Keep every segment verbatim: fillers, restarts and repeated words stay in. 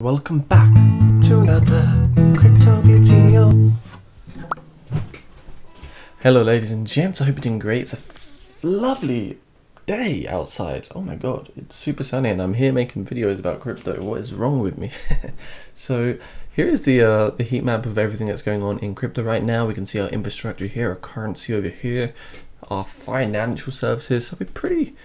Welcome back to another crypto video. Hello ladies and gents, I hope you're doing great. It's a lovely day outside. Oh my god, it's super sunny and I'm here making videos about crypto. What is wrong with me? So here is the uh, the heat map of everything that's going on in crypto right now. We can see our infrastructure here, our currency over here, our financial services. So we pretty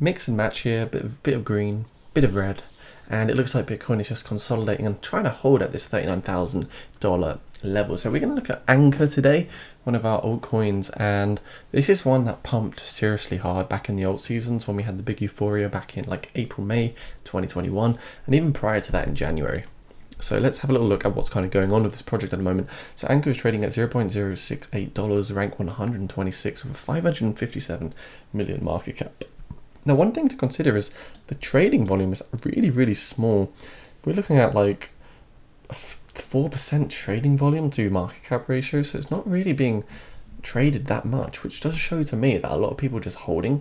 mix and match here, bit of, bit of green, bit of red. And it looks like Bitcoin is just consolidating and trying to hold at this thirty-nine thousand dollar level. So we're going to look at Ankr today, one of our altcoins. And this is one that pumped seriously hard back in the alt seasons when we had the big euphoria back in like April, May twenty twenty-one, and even prior to that in January. So let's have a little look at what's kind of going on with this project at the moment. So Ankr is trading at zero point zero six eight dollars, rank one hundred twenty-six with a five hundred fifty-seven million market cap. Now, one thing to consider is the trading volume is really, really small. We're looking at like a four percent trading volume to market cap ratio. So it's not really being traded that much, which does show to me that a lot of people are just holding.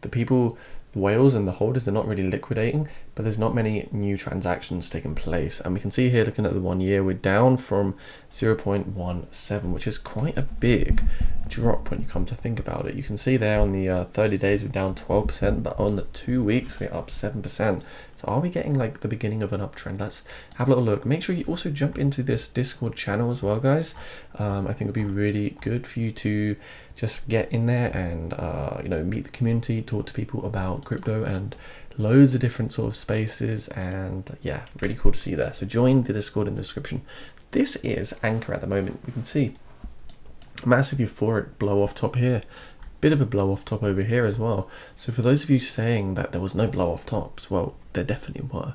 The people, the whales and the holders, they're not really liquidating, but there's not many new transactions taking place. And we can see here, looking at the one year, we're down from zero point one seven, which is quite a big drop when you come to think about it. You can see there on the uh, thirty days we're down twelve percent, but on the two weeks we're up seven percent. So are we getting like the beginning of an uptrend? Let's have a little look. Make sure you also jump into this Discord channel as well, guys. Um, I think it'd be really good for you to just get in there and uh, you know, meet the community, talk to people about crypto and loads of different sort of spaces, and yeah, really cool to see you there. So join the Discord in the description. This is Ankr at the moment. We can see massive euphoric blow off top here, bit of a blow off top over here as well. So for those of you saying that there was no blow off tops, well, there definitely were.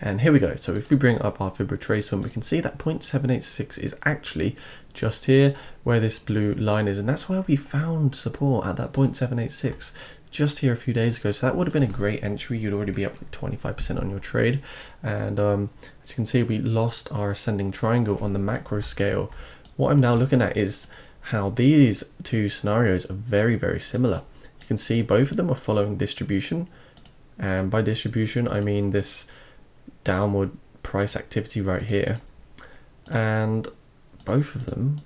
And here we go. So if we bring up our Fibra tracement, we can see that zero point seven eight six is actually just here where this blue line is, and that's where we found support at that zero point seven eight six just here a few days ago. So that would have been a great entry. You'd already be up like twenty-five percent on your trade. And um, as you can see, we lost our ascending triangle on the macro scale. What I'm now looking at is how these two scenarios are very, very similar. You can see both of them are following distribution. And by distribution, I mean this downward price activity right here. And both of them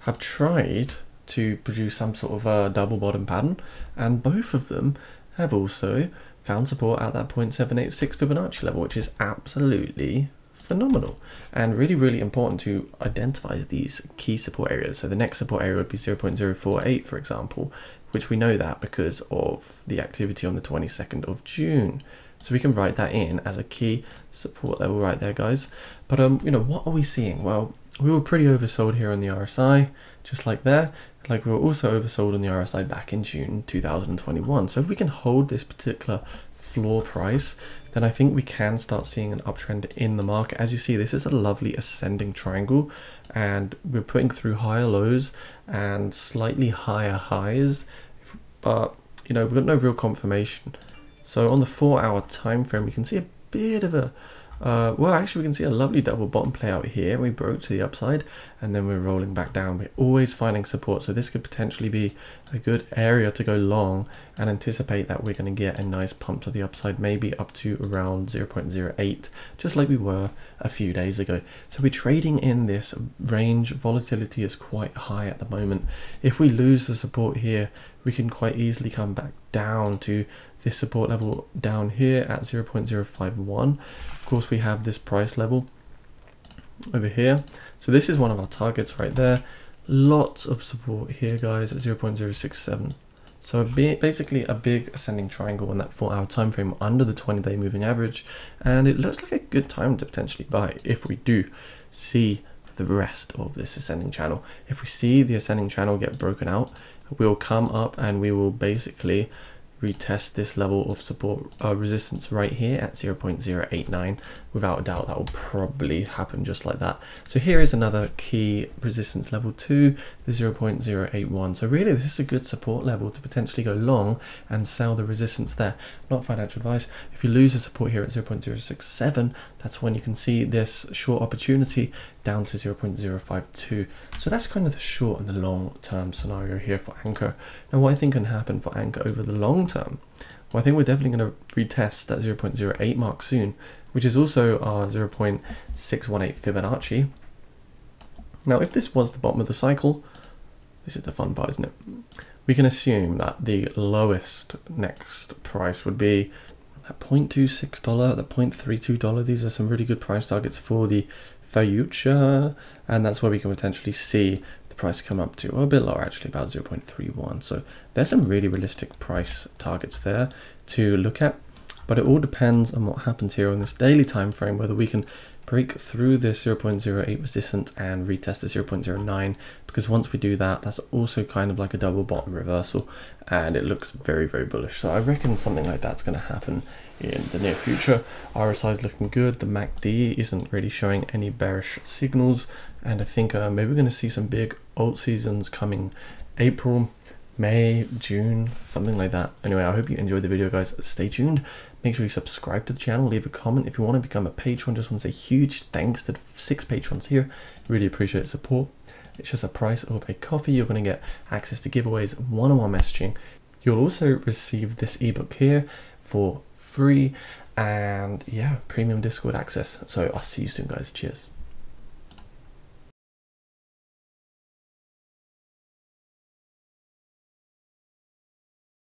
have tried to produce some sort of a double bottom pattern. And both of them have also found support at that zero point seven eight six Fibonacci level, which is absolutely phenomenal and really, really important to identify these key support areas. So the next support area would be zero point zero four eight, for example, which we know that because of the activity on the twenty-second of June. So we can write that in as a key support level right there, guys. But um, you know, what are we seeing? Well, we were pretty oversold here on the R S I, just like there. Like we were also oversold on the R S I back in June two thousand twenty-one. So if we can hold this particular floor price, then I think we can start seeing an uptrend in the market. As you see, this is a lovely ascending triangle, and we're putting through higher lows and slightly higher highs, but you know, we've got no real confirmation. So on the four hour time frame, we can see a bit of a uh, well, actually we can see a lovely double bottom play out here. We broke to the upside and then we're rolling back down. We're always finding support, so this could potentially be a good area to go long and anticipate that we're going to get a nice pump to the upside, maybe up to around zero point zero eight, just like we were a few days ago. So we're trading in this range. Volatility is quite high at the moment. If we lose the support here, we can quite easily come back down to this support level down here at zero point zero five one. Of course, we have this price level over here. So this is one of our targets right there. Lots of support here, guys, at zero point zero six seven. So basically a big ascending triangle on that four hour time frame under the twenty day moving average, and it looks like a good time to potentially buy if we do see the rest of this ascending channel. If we see the ascending channel get broken out, we'll come up and we will basically retest this level of support uh, resistance right here at zero point zero eight nine. Without a doubt, that will probably happen just like that. So here is another key resistance level to the zero point zero eight one. So really this is a good support level to potentially go long and sell the resistance there. Not financial advice. If you lose the support here at zero point zero six seven, that's when you can see this short opportunity down to zero point zero five two. So that's kind of the short and the long term scenario here for Ankr. Now what I think can happen for Ankr over the long term, well, I think we're definitely going to retest that zero point zero eight mark soon, which is also our zero point six one eight Fibonacci. Now if this was the bottom of the cycle, this is the fun part, isn't it? We can assume that the lowest next price would be at zero point two six dollars, at zero point three two dollars. These are some really good price targets for the future, and that's where we can potentially see the price come up to, or a bit lower actually, about zero point three one. So there's some really realistic price targets there to look at, but it all depends on what happens here on this daily time frame, whether we can break through this zero point zero eight resistance and retest the zero point zero nine, because once we do that, that's also kind of like a double bottom reversal, and it looks very, very bullish. So I reckon something like that's going to happen in the near future. R S I is looking good. The M A C D isn't really showing any bearish signals, and I think uh, maybe we're going to see some big alt seasons coming April, May, June, something like that. Anyway, I hope you enjoyed the video, guys. Stay tuned. Make sure you subscribe to the channel. Leave a comment. If you want to become a patron, just want to say huge thanks to the six patrons here. Really appreciate the support. It's just a price of a coffee. You're going to get access to giveaways, one-on-one messaging. You'll also receive this ebook here for free, and yeah, premium Discord access. So I'll see you soon, guys. Cheers.